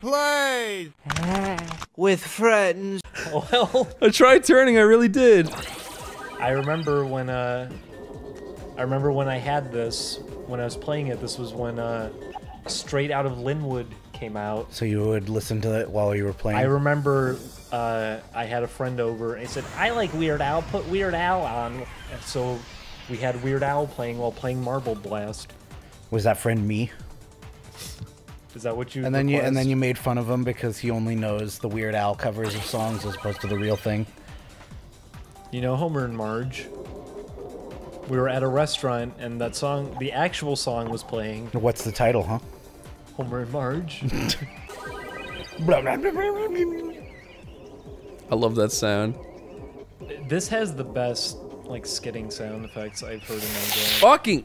Play! With friends. Well, I tried turning, I really did. I remember when I had this, when I was playing it, this was when Straight Out of Linwood came out. So you would listen to it while you were playing? I remember I had a friend over and he said, I like Weird Al, put Weird Al on. And so we had Weird Al playing while playing Marble Blast. Was that friend me? Is that what you and then request? And then you made fun of him because he only knows the Weird Al covers of songs as opposed to the real thing. You know, Homer and Marge. We were at a restaurant and that song, the actual song, was playing. What's the title, huh? Homer and Marge. I love that sound. This has the best like skidding sound effects I've heard in my game. Fucking.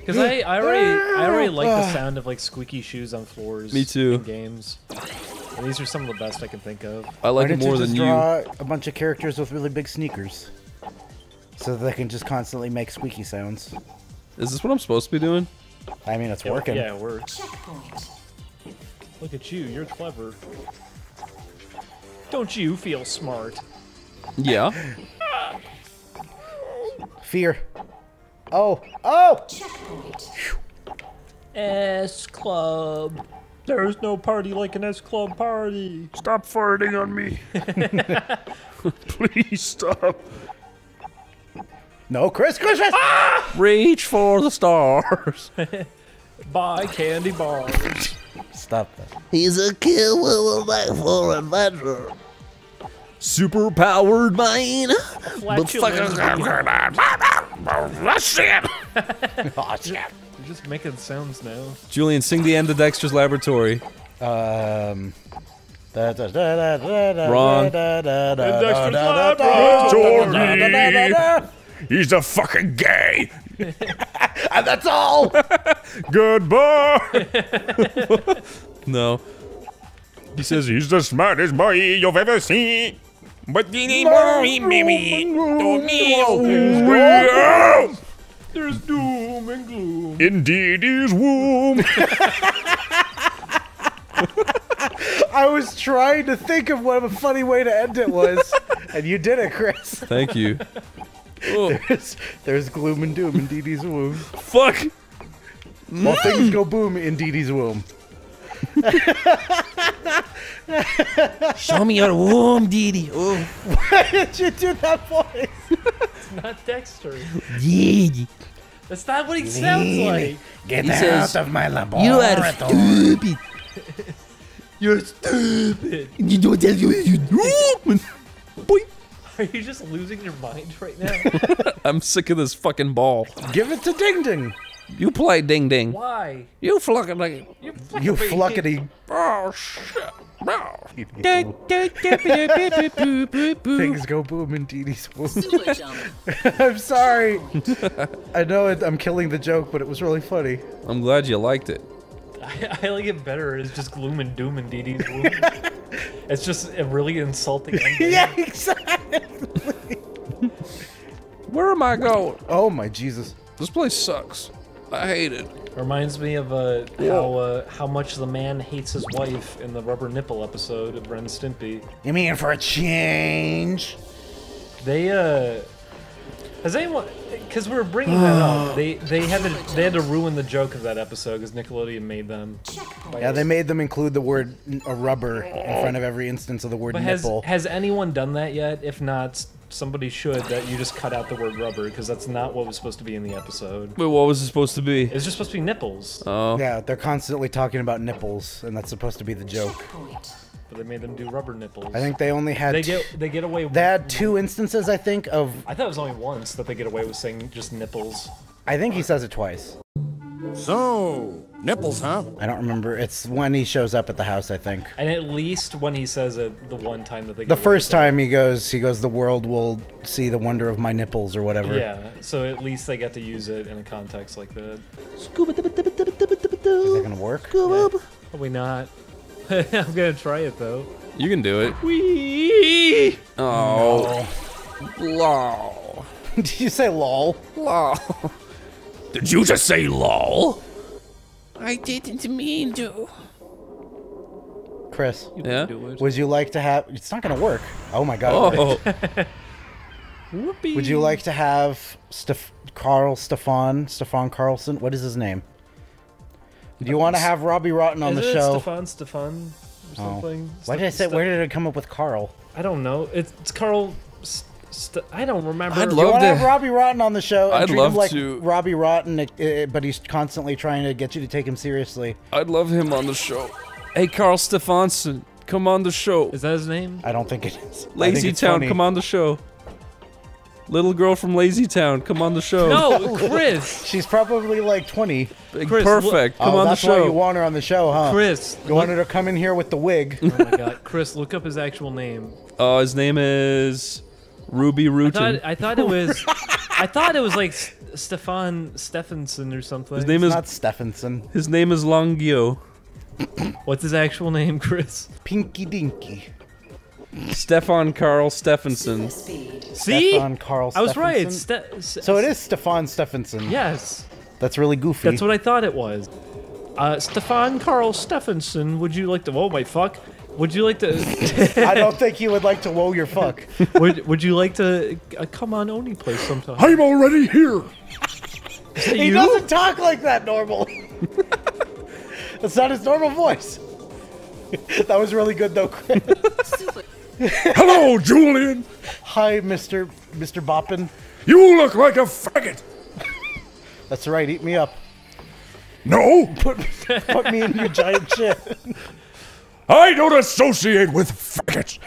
Because I already like the sound of like squeaky shoes on floors. Me too. In games. And these are some of the best I can think of. I like it more than you. Why don't you just draw a bunch of characters with really big sneakers, so that they can just constantly make squeaky sounds? Is this what I'm supposed to be doing? I mean, it's working. Yeah, it works. Look at you, you're clever. Don't you feel smart? Yeah. Fear. Oh, oh! S Club. There's no party like an S Club party. Stop farting on me. Please stop. No, Christmas! Ah! Reach for the stars. Buy candy bars. Stop that. He's a kid with a knife for a letter. Super powered mine. Oh, shit. You're just making sounds now. Julian, sing the end of Dexter's Laboratory. Wrong. Dexter's Laboratory. He's a fucking gay. And that's all. Goodbye. No. He says he's the smartest boy you've ever seen. But he ain't worried, maybe. Don't need. There's doom and gloom. Indeed is womb. I was trying to think of what a funny way to end it was, and you did it, Chris. Thank you. There's gloom and doom in Dee Dee's womb. Fuck! All things go boom in Dee Dee's womb. Show me your womb, Dee Dee. Oh. Why did you do that voice? It's not Dexter. Dee Dee. That's not what he sounds like. He says, out of my laboratory. You are stupid. You're stupid. You don't tell you you're stupid. Are you just losing your mind right now? I'm sick of this fucking ball. Give it to Ding Ding. You play Ding Ding. Why? You fluckity. You fluckity. Oh, shit. Things go boom in Dee Dee's womb. I'm sorry. I know I'm killing the joke, but it was really funny. I'm glad you liked it. I like it better. It's just gloom and doom in Dee Dee's womb. It's just a really insulting ending. Yeah, exactly. Where am I going? Oh my Jesus! This place sucks. I hate it. Reminds me of how much the man hates his wife in the Rubber Nipple episode of Ren Stimpy. You mean for a change? They has anyone? Because we were bringing that up. They had to ruin the joke of that episode because Nickelodeon made them. Yeah, they made them include the word rubber in front of every instance of the word nipple. Has anyone done that yet? If not, somebody should. That you just cut out the word rubber because that's not what was supposed to be in the episode. Wait, what was it supposed to be? It was just supposed to be nipples. Oh. Yeah, they're constantly talking about nipples, and that's supposed to be the joke. But they made them do rubber nipples. I think they only had. They get away. They had two instances, I think, of. I thought it was only once that they get away with saying just nipples. I think he says it twice. So nipples, huh? I don't remember. It's when he shows up at the house, I think. And at least when he says it, the one time that they. The first time he goes, the world will see the wonder of my nipples or whatever. Yeah. So at least they got to use it in a context like that. Scuba. Is that gonna work? Scuba. Yeah. Probably not. I'm gonna try it though. You can do it. Wee. Oh. No. Lol. Did you say lol? Lol. Did you just say lol? I didn't mean to. Chris, yeah? Would you like to have... It's not going to work. Oh, my God. Oh. Whoopee. Would you like to have Stefán Karlsson? What is his name? Do you want to have Robbie Rotten on the show? Stefán or something. Oh. Why did I say... Where did I come up with Carl? I don't know. It's Carl... I don't remember. I'd love to have Robbie Rotten on the show. I'd love to. Robbie Rotten, but he's constantly trying to get you to take him seriously. I'd love him on the show. Hey, Karl Stefánsson, come on the show. Is that his name? I don't think it is. Lazy Town, come on the show. Little girl from Lazy Town, come on the show. No, Chris. She's probably like 20. Chris, perfect. Come on the show. That's why you want her on the show, huh? Chris. You wanted her to come in here with the wig. Oh my God, Chris, look up his actual name. His name is. Ruby Rootin. I thought it was, I thought it was like Stefán Stephenson or something. His name is not Stephenson. His name is Longio. What's his actual name, Chris? Pinky Dinky. Stefán Karl Stefánsson. See? Stefán Karl Stefánsson. I was right. So it is Stefán Stefánsson. Yes. That's really goofy. That's what I thought it was. Stefán Karl Stefánsson, would you like to? Oh my fuck. Would you like to... I don't think you would like to woe your fuck. Would you like to come on Oney Plays sometime? I'm already here! He doesn't talk like that normal. That's not his normal voice. That was really good though, Chris. Hello, Julian! Hi, Mr. Boppin. You look like a faggot! That's right, eat me up. No! Put me in your giant shit. I don't associate with faggots.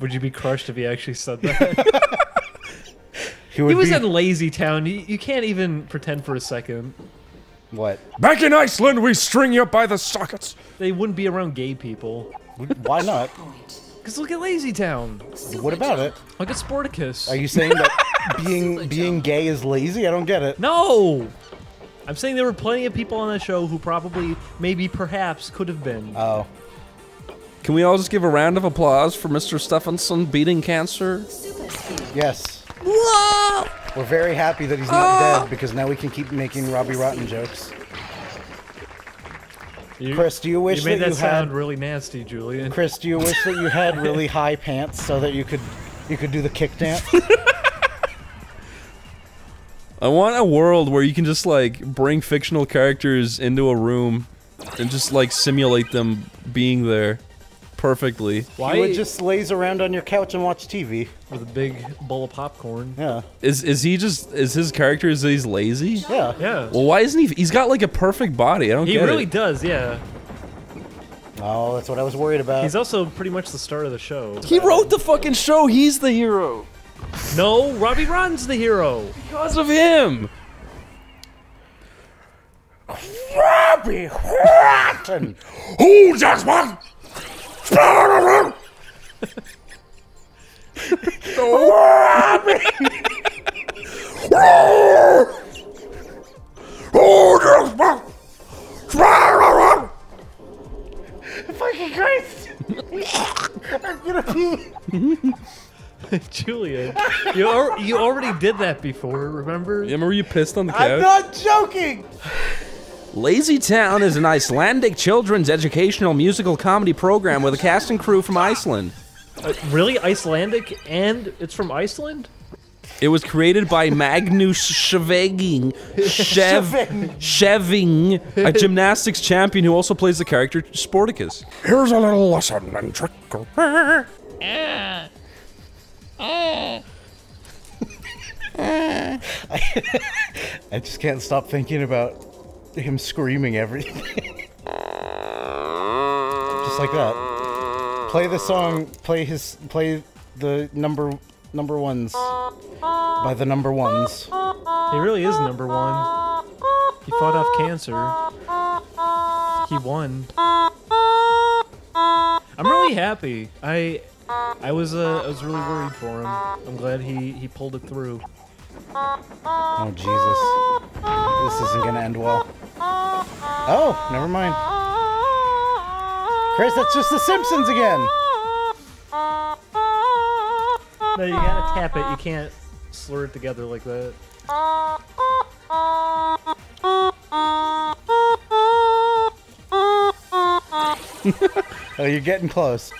Would you be crushed if he actually said that? He was in Lazy Town. You can't even pretend for a second. What? Back in Iceland, we string you up by the sockets. They wouldn't be around gay people. Why not? Because look at Lazy Town. What about it? Look at Sportacus. Are you saying that being gay is lazy? I don't get it. No. I'm saying there were plenty of people on that show who probably, maybe, perhaps, could have been. Oh. Can we all just give a round of applause for Mr. Stefánsson beating cancer? Yes. Whoa! We're very happy that he's not dead, because now we can keep making Robbie Rotten jokes. Chris, do you wish that you had... You made that sound really nasty, Julian. Chris, do you wish that you had really high pants so that you could do the kick dance? I want a world where you can just, like, bring fictional characters into a room and just, like, simulate them being there perfectly. Why? You would just laze around on your couch and watch TV. With a big bowl of popcorn. Yeah. Is his character lazy? Yeah. Yeah. Well, why isn't he? He's got, like, a perfect body. I don't get it. He really does, yeah. Oh, that's what I was worried about. He's also pretty much the star of the show. He wrote the fucking show. He's the hero. No, Robbie Rotten's the hero! Because of him! Robbie Rotten! Who just won? Robbie! Who just won? Fucking Christ! I'm gonna pee! Julian, you already did that before, remember? Yeah, remember you pissed on the couch? I'm not joking! Lazy Town is an Icelandic children's educational musical comedy program with a cast and crew from Iceland. Really? Icelandic? And it's from Iceland? It was created by Magnus Scheving, a gymnastics champion who also plays the character Sportacus. Here's a little lesson and trick. I just can't stop thinking about him screaming everything. Just like that. Play the song, play the number ones by the number ones. He really is number one. He fought off cancer. He won. I'm really happy. I was really worried for him. I'm glad he pulled it through. Oh Jesus! This isn't gonna end well. Oh, never mind. Chris, that's just The Simpsons again. No, you gotta tap it. You can't slur it together like that. Oh, you're getting close.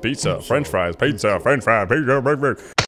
Pizza. French fries. Pizza. French fries. Pizza.